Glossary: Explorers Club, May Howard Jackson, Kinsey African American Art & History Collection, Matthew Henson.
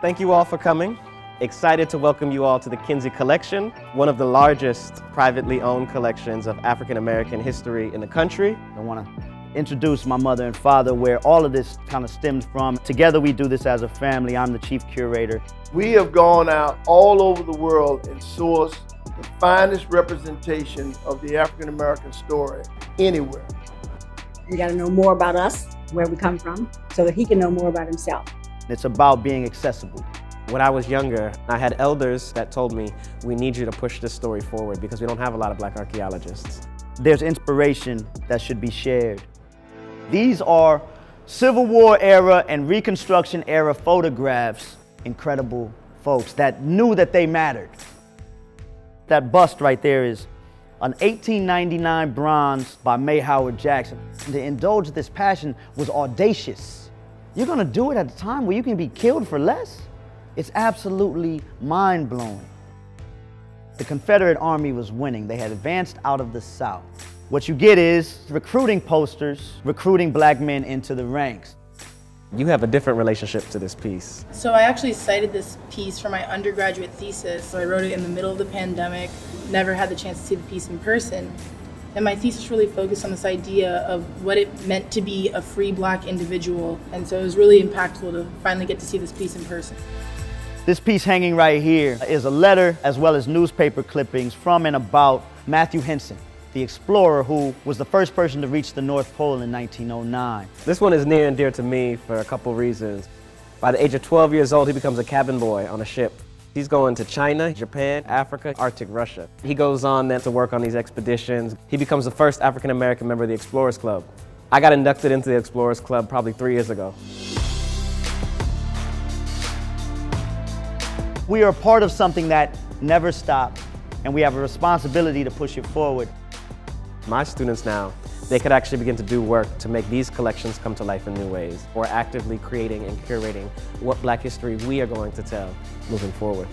Thank you all for coming. Excited to welcome you all to the Kinsey Collection, one of the largest privately owned collections of African American history in the country. I want to introduce my mother and father, where all of this kind of stems from. Together we do this as a family. I'm the chief curator. We have gone out all over the world and sourced the finest representation of the African American story anywhere. You got to know more about us, where we come from, so that he can know more about himself. It's about being accessible. When I was younger, I had elders that told me, we need you to push this story forward because we don't have a lot of black archaeologists. There's inspiration that should be shared. These are Civil War era and Reconstruction era photographs. Incredible folks that knew that they mattered. That bust right there is an 1899 bronze by May Howard Jackson. To indulge this passion was audacious. You're gonna do it at a time where you can be killed for less? It's absolutely mind-blowing. The Confederate Army was winning. They had advanced out of the South. What you get is recruiting posters, recruiting black men into the ranks. You have a different relationship to this piece. So I actually cited this piece for my undergraduate thesis. So I wrote it in the middle of the pandemic, never had the chance to see the piece in person. And my thesis really focused on this idea of what it meant to be a free black individual. And so it was really impactful to finally get to see this piece in person. This piece hanging right here is a letter as well as newspaper clippings from and about Matthew Henson, the explorer who was the first person to reach the North Pole in 1909. This one is near and dear to me for a couple reasons. By the age of 12 years old, he becomes a cabin boy on a ship. He's going to China, Japan, Africa, Arctic Russia. He goes on then to work on these expeditions. He becomes the first African American member of the Explorers Club. I got inducted into the Explorers Club probably 3 years ago. We are a part of something that never stopped, and we have a responsibility to push it forward. My students now, they could actually begin to do work to make these collections come to life in new ways. We're actively creating and curating what black history we are going to tell moving forward.